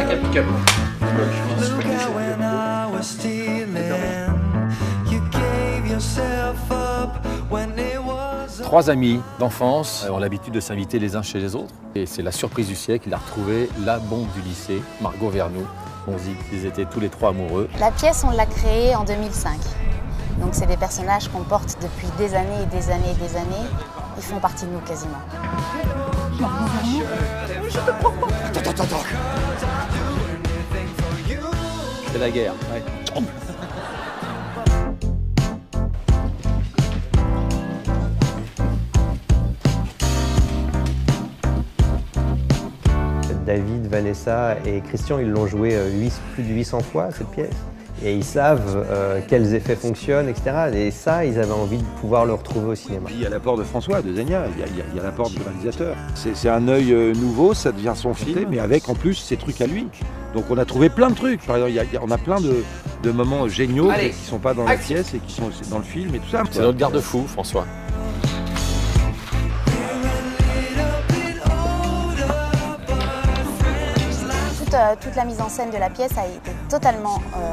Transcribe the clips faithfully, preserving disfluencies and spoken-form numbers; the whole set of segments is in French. cinq à pick-up. Trois amis d'enfance ont l'habitude de s'inviter les uns chez les autres. Et c'est la surprise du siècle, il a retrouvé la bombe du lycée, Margot Vernou. On dit qu'ils étaient tous les trois amoureux. La pièce, on l'a créée en deux mille cinq. Donc c'est des personnages qu'on porte depuis des années et des années et des années. Ils font partie de nous quasiment. Attends, attends, attends. C'est la guerre, ouais. David, Vanessa et Christian, ils l'ont joué plus de huit cents fois, cette pièce. Et ils savent euh, quels effets fonctionnent, et cetera. Et ça, ils avaient envie de pouvoir le retrouver au cinéma. Il y a l'apport de François Desagnat, il y a, a l'apport du réalisateur. C'est un œil nouveau, ça devient son film, mais avec en plus ses trucs à lui. Donc on a trouvé plein de trucs. Par exemple, il y a, il y a, on a plein de, de moments géniaux Allez, qui ne sont pas dans la pièce et qui sont dans le film et tout ça. C'est notre garde-fou, François. Toute la mise en scène de la pièce a été totalement euh,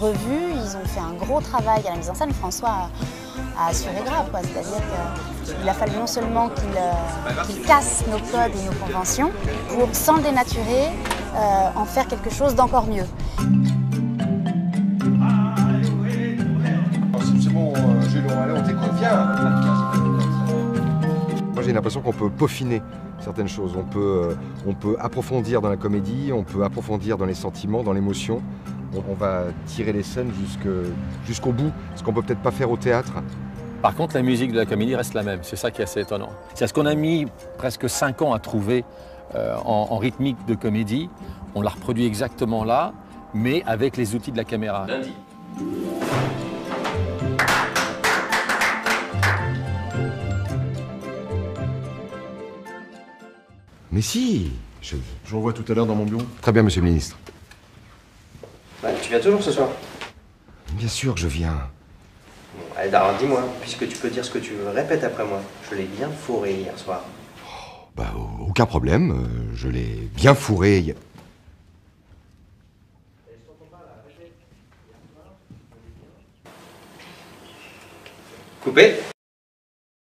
revue. Ils ont fait un gros travail à la mise en scène. François a, a assuré grave, c'est-à-dire qu'il a fallu non seulement qu'il euh, qu'il casse nos codes et nos conventions pour, sans le dénaturer, euh, en faire quelque chose d'encore mieux. C'est bon, Jules, on t'écoute, viens. Moi, j'ai l'impression qu'on peut peaufiner certaines choses. On peut, on peut approfondir dans la comédie, on peut approfondir dans les sentiments, dans l'émotion. On, on va tirer les scènes jusqu'au bout, ce qu'on peut peut-être pas faire au théâtre. Par contre, la musique de la comédie reste la même, c'est ça qui est assez étonnant. C'est ce qu'on a mis presque cinq ans à trouver euh, en, en rythmique de comédie. On la reproduit exactement là, mais avec les outils de la caméra. Lundi. Mais si, je... Je vous revois tout à l'heure dans mon bureau. Très bien, monsieur le ministre. Bah, tu viens toujours ce soir? Bien sûr que je viens. Bon, allez, Darin, dis-moi, puisque tu peux dire ce que tu veux, répète après moi. Je l'ai bien fourré hier soir. Oh, bah, aucun problème, je l'ai bien fourré hier... Coupé.